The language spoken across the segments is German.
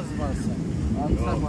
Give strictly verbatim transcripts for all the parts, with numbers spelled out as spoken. bez vas. Answer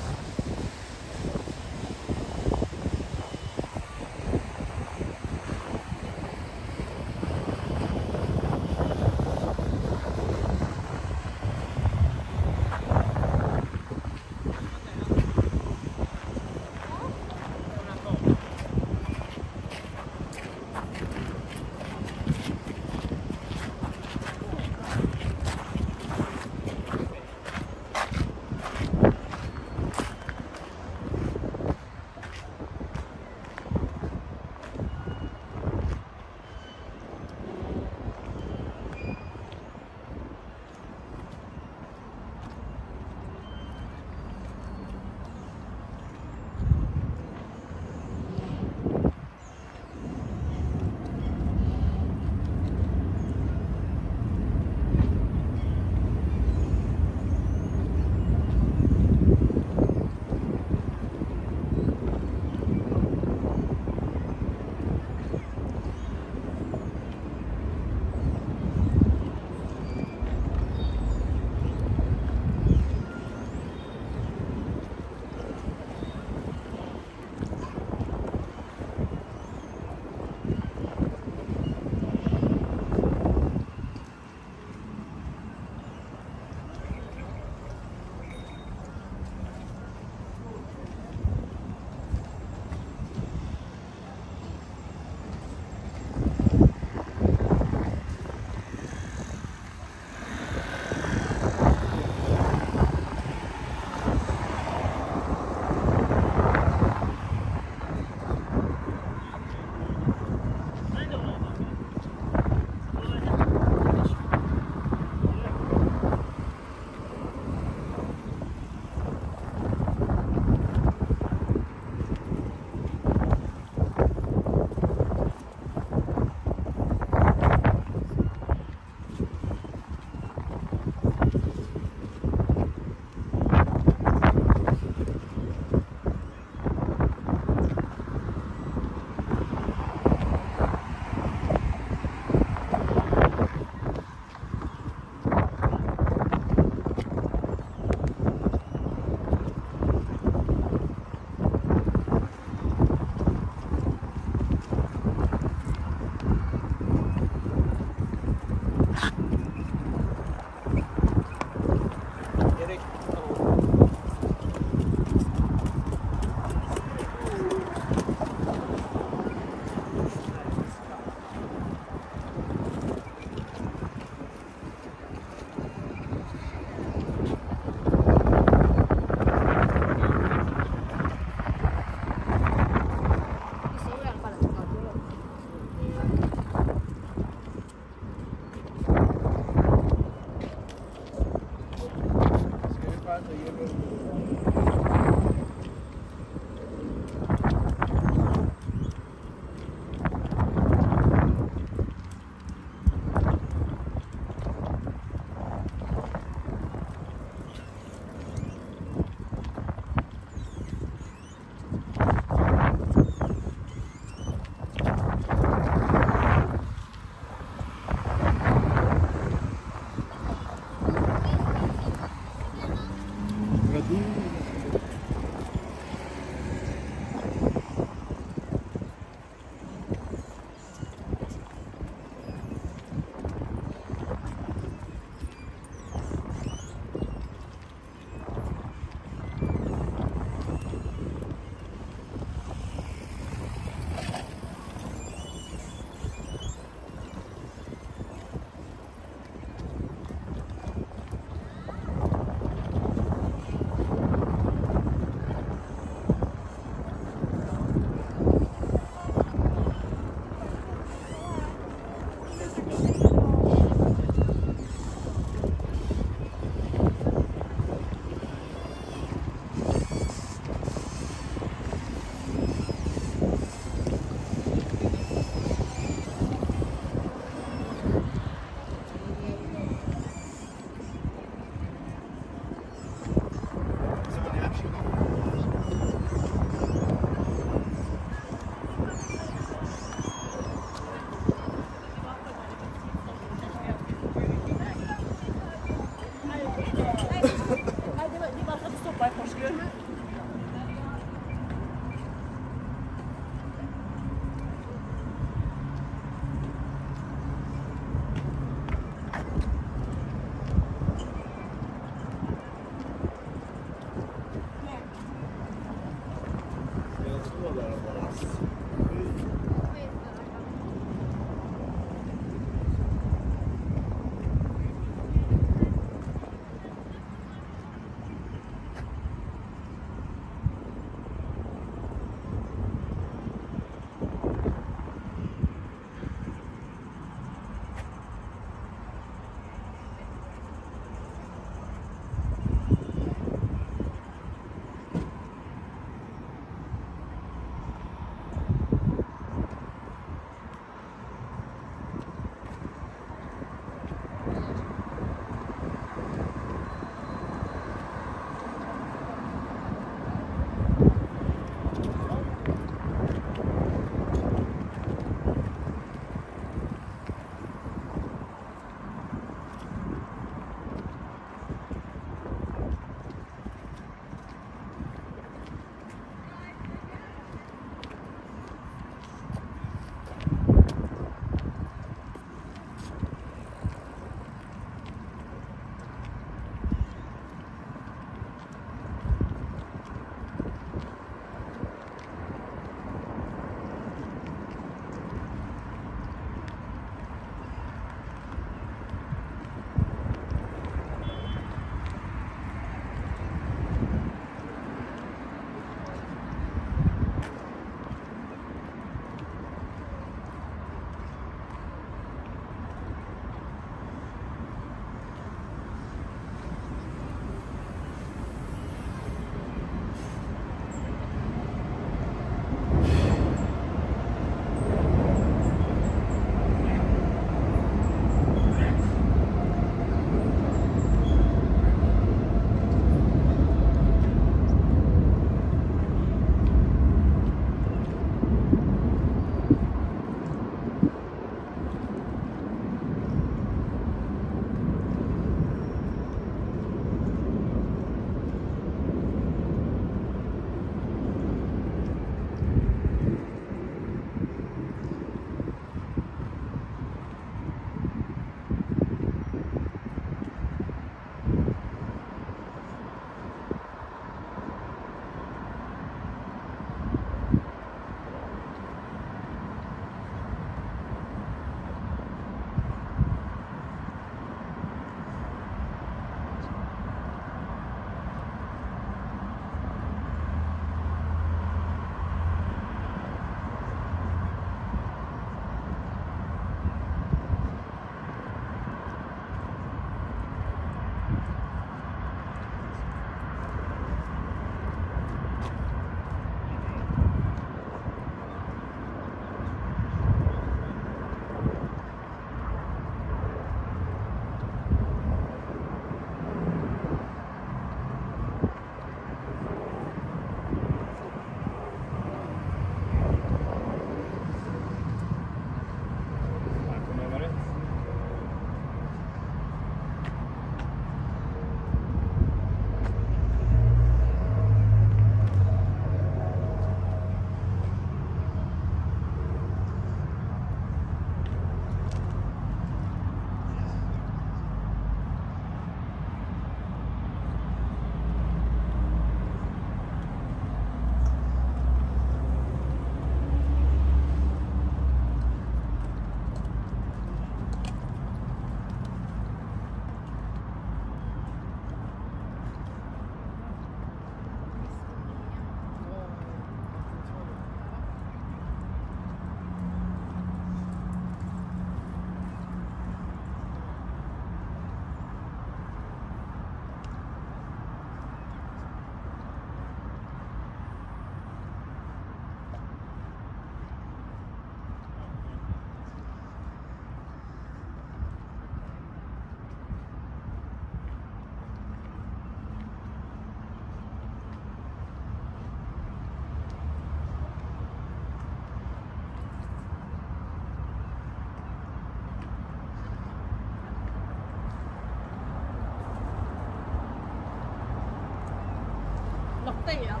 fail.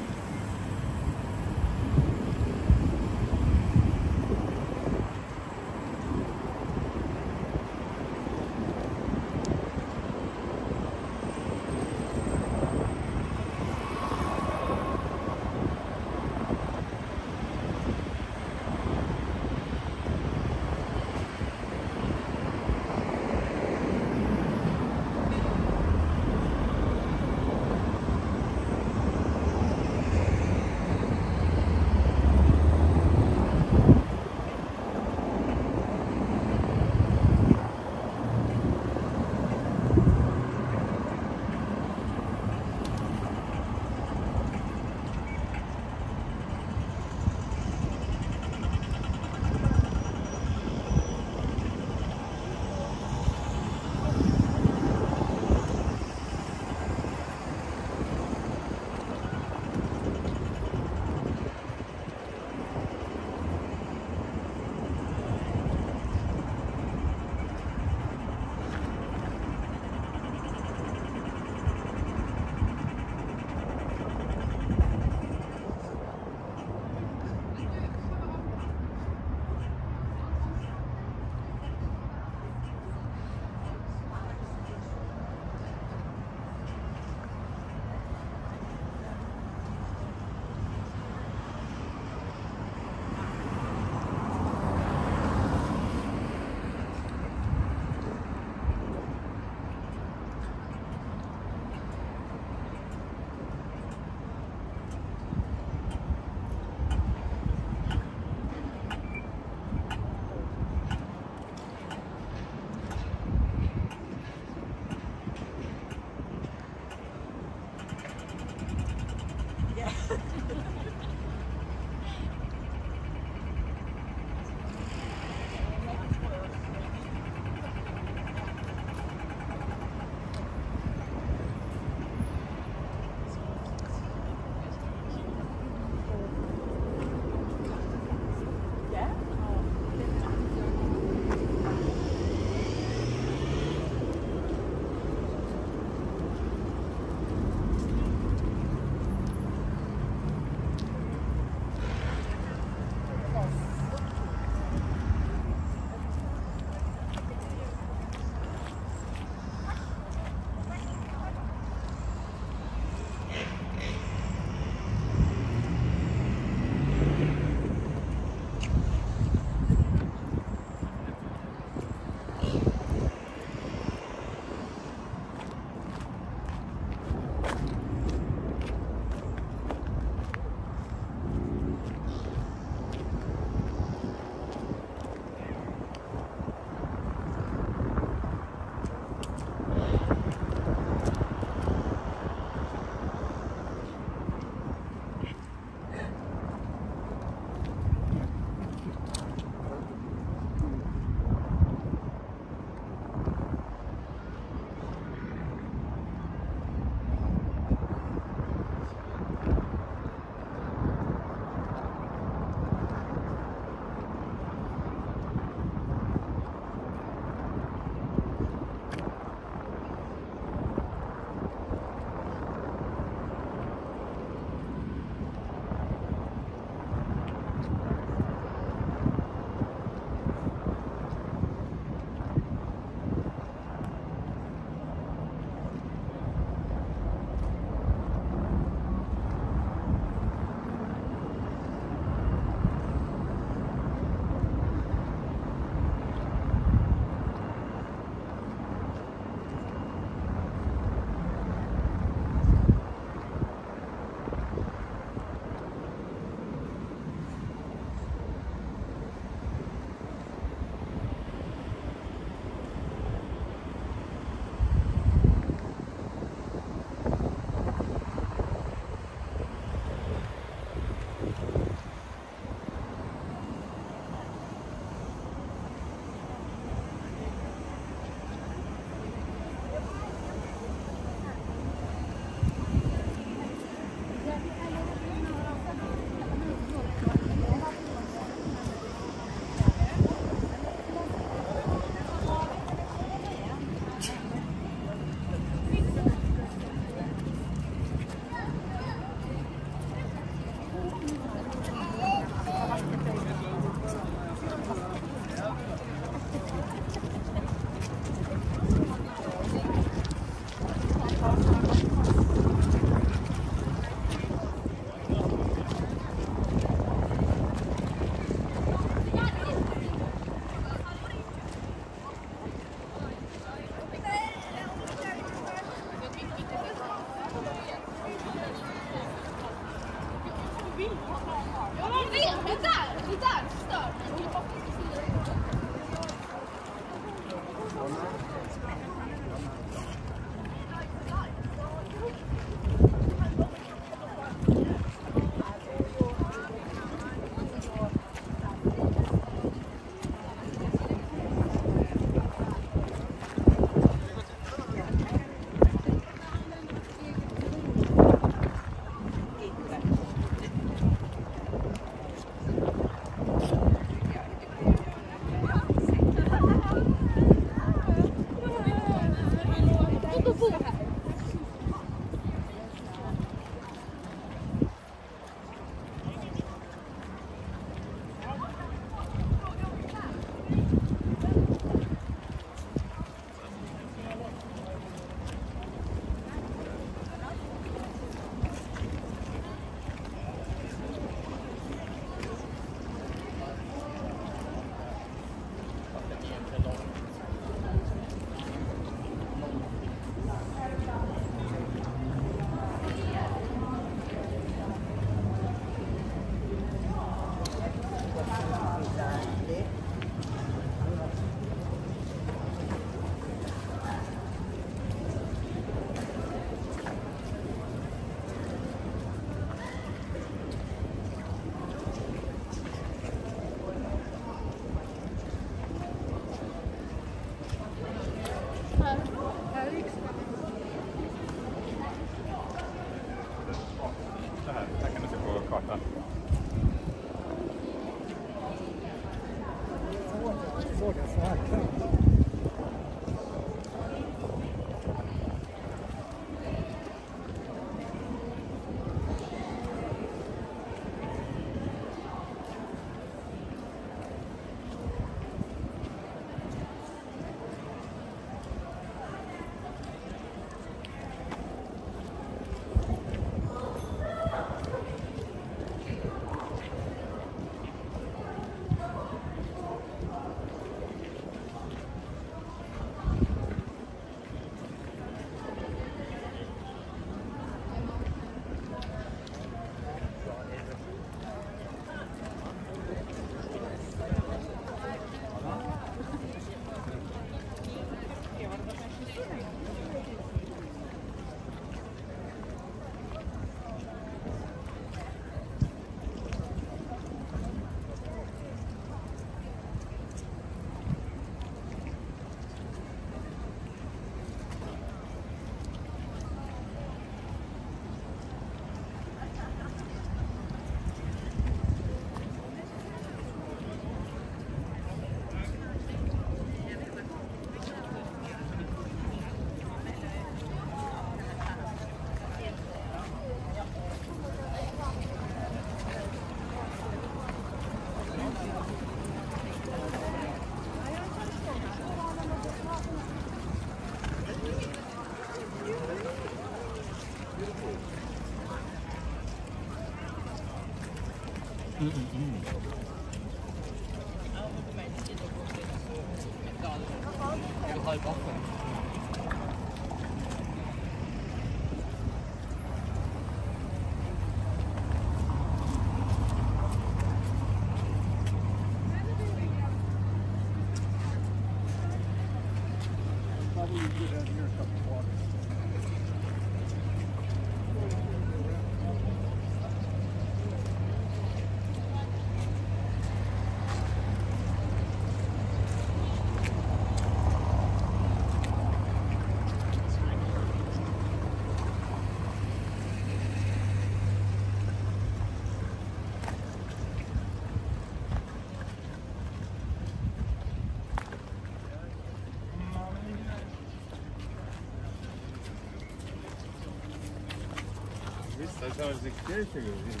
Das ist die Kirche gewesen.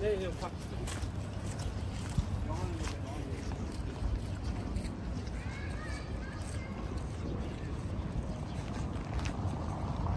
Nee, hier packst du. Thank you.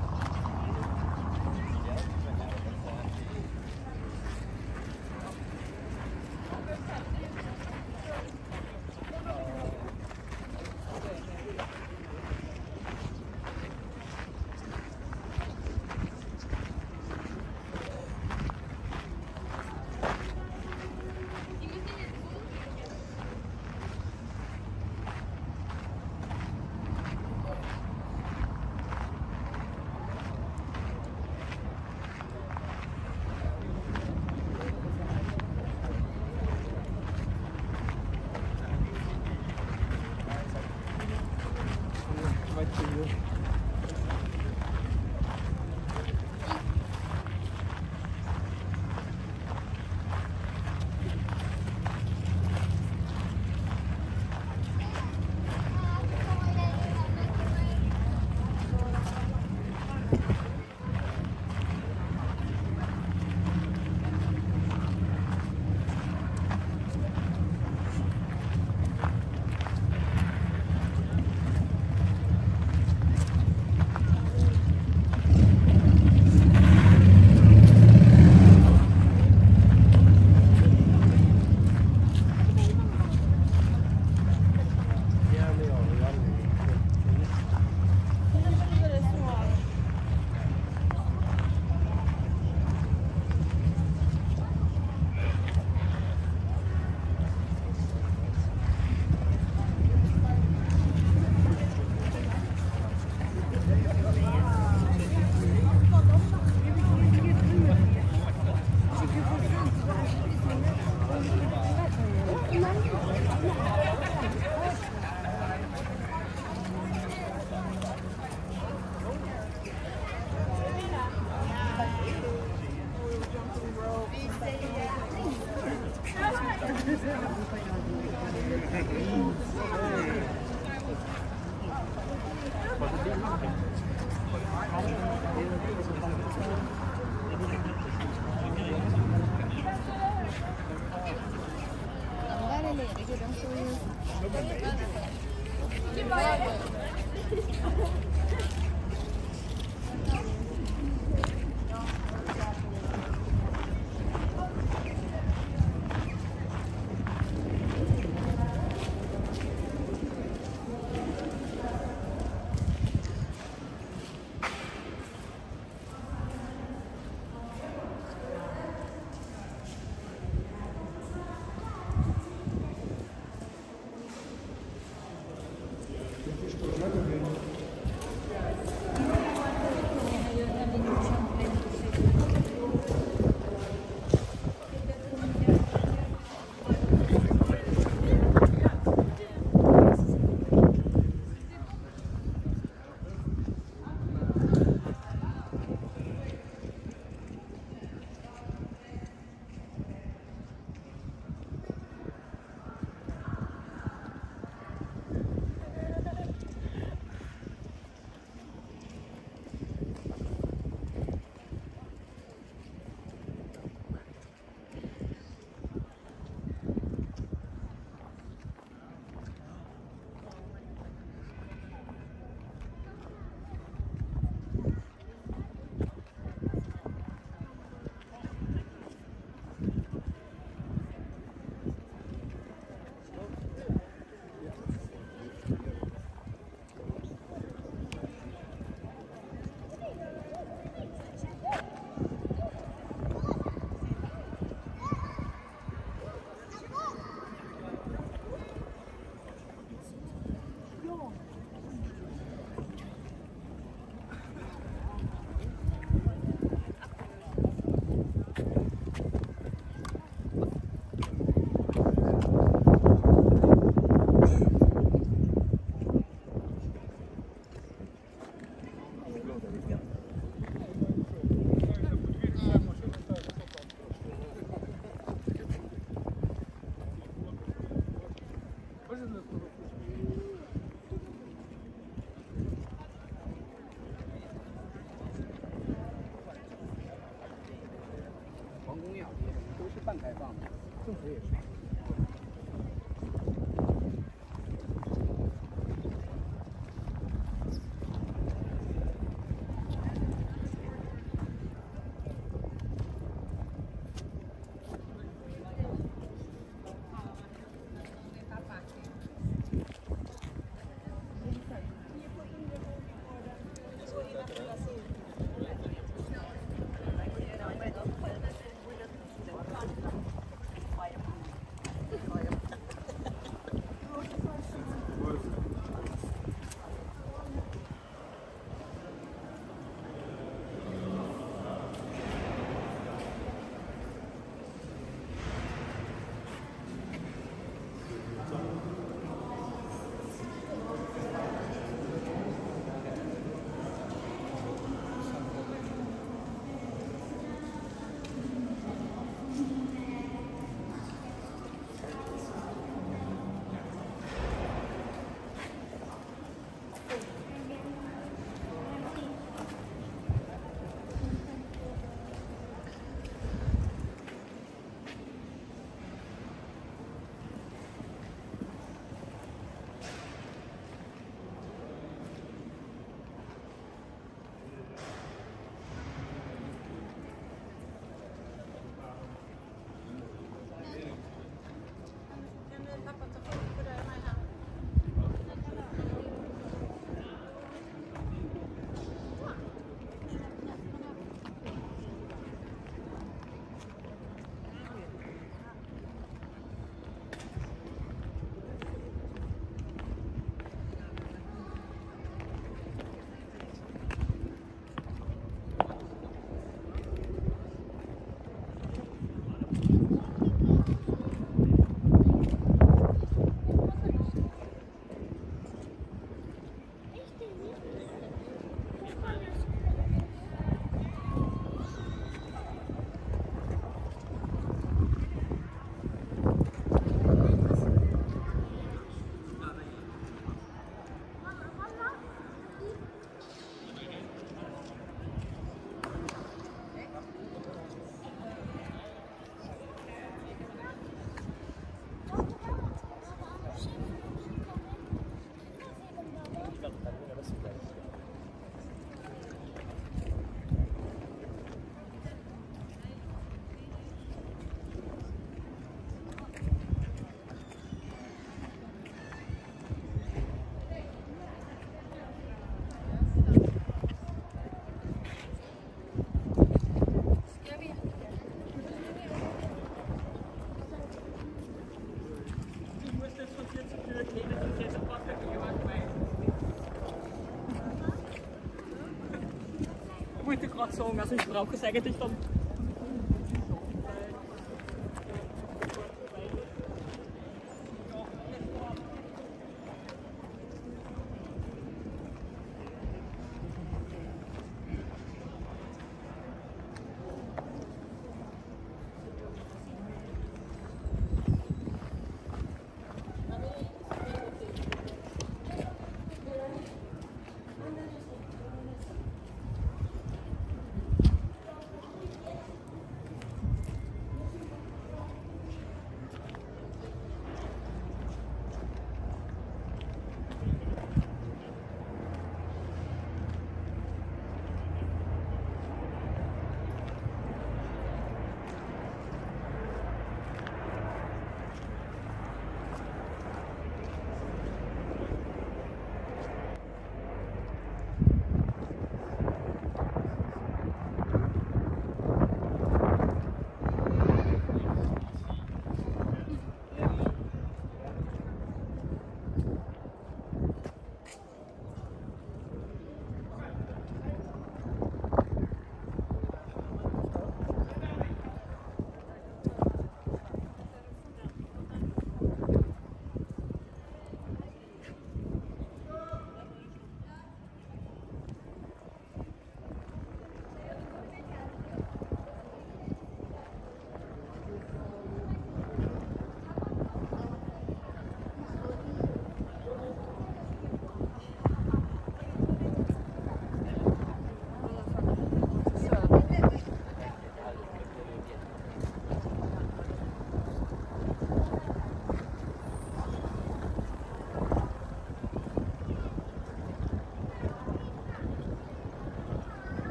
sagen, also ich brauche es eigentlich dann